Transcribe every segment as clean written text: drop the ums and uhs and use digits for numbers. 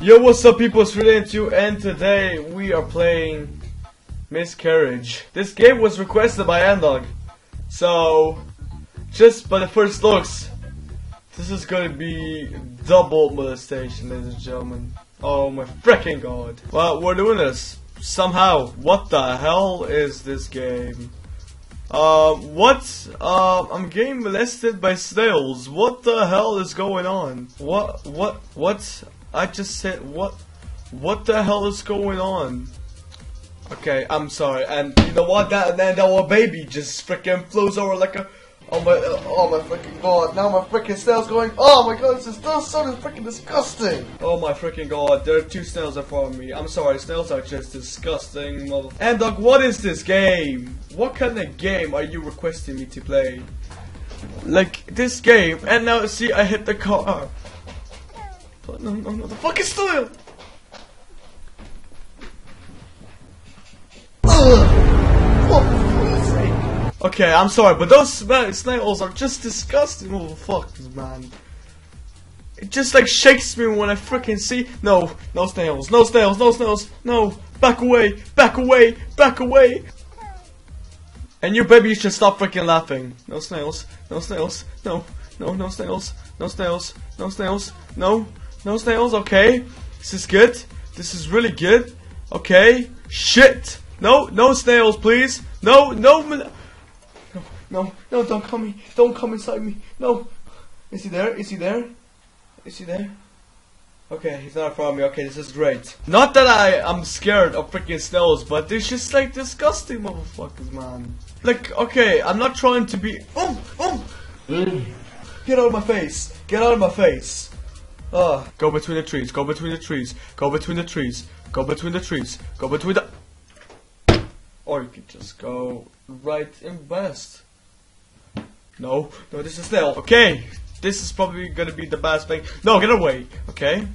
Yo, what's up people, it's Relay2 and today we are playing Miscarriage. This game was requested by Anlog. So, just by the first looks, this is gonna be double molestation, ladies and gentlemen. Oh my freaking god. Well, we're doing this. Somehow. What the hell is this game? I'm getting molested by snails. What the hell is going on? What? I just said what the hell is going on? Okay, I'm sorry, and you know what, that our baby just freaking flows over like a, oh my freaking god, now my freaking snail's going, oh my god, this snail's so freaking disgusting! Oh my freaking god, there are two snails in front of me, I'm sorry, snails are just disgusting mother- And dog, what is this game? What kind of game are you requesting me to play? Like, this game, and now see, I hit the car. No, the fucking snail! Oh, for fuck's sake. Okay, I'm sorry, but those snails are just disgusting. Oh, fuck, man. It just like shakes me when I freaking see. No, no snails, no snails, no snails, no. Back away, back away, back away. And you, baby, you should stop freaking laughing. No snails, no snails, no, no, no snails, no snails, no snails, no. No snails, okay. This is good. This is really good. Okay. Shit. No, no snails, please. No, don't come in. Don't come inside me. No. Is he there? Is he there? Is he there? Okay, he's not in front of me. Okay, this is great. Not that I'm scared of freaking snails, but they're just like disgusting motherfuckers, man. Like, okay, I'm not trying to be. Get out of my face. Get out of my face. Go between the trees, go between the trees, go between the trees, go between the trees, go between the... Or you could just go right in west. No, no, this is snail. Okay, this is probably gonna be the best thing. No, get away, okay?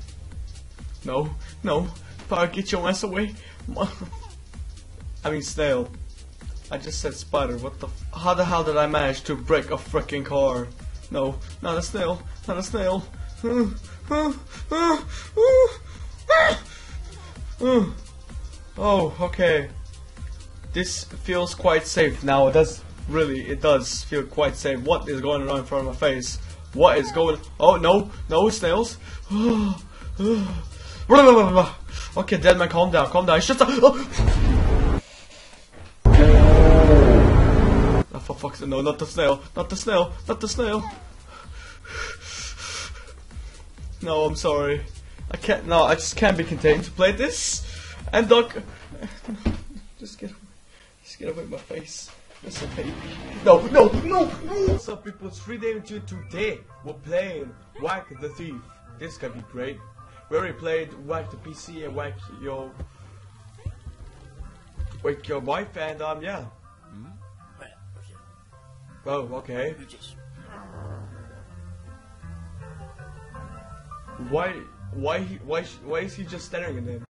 No, no, Power, get your ass away. I mean snail. I just said spider, what the... How the hell did I manage to break a freaking car? No, not a snail, not a snail. Oh, okay. This feels quite safe now. It does really. It does feel quite safe. What is going on in front of my face? What is going? Oh no, no snails. Okay, Deadman, calm down, calm down. Shut up. Oh, for fuck's sake, no, not the snail, not the snail, not the snail. No, I'm sorry. I can't. No, I just can't be contained to play this. And Doc, just get away my face. It's a baby. No, no, no, no. What's up, people? It's Relay2. Today we're playing Whack the Thief. This could be great. We already played Whack the PC and Whack your wife, and yeah. Hmm? Well, okay. Oh, okay. Why is he just staring at him?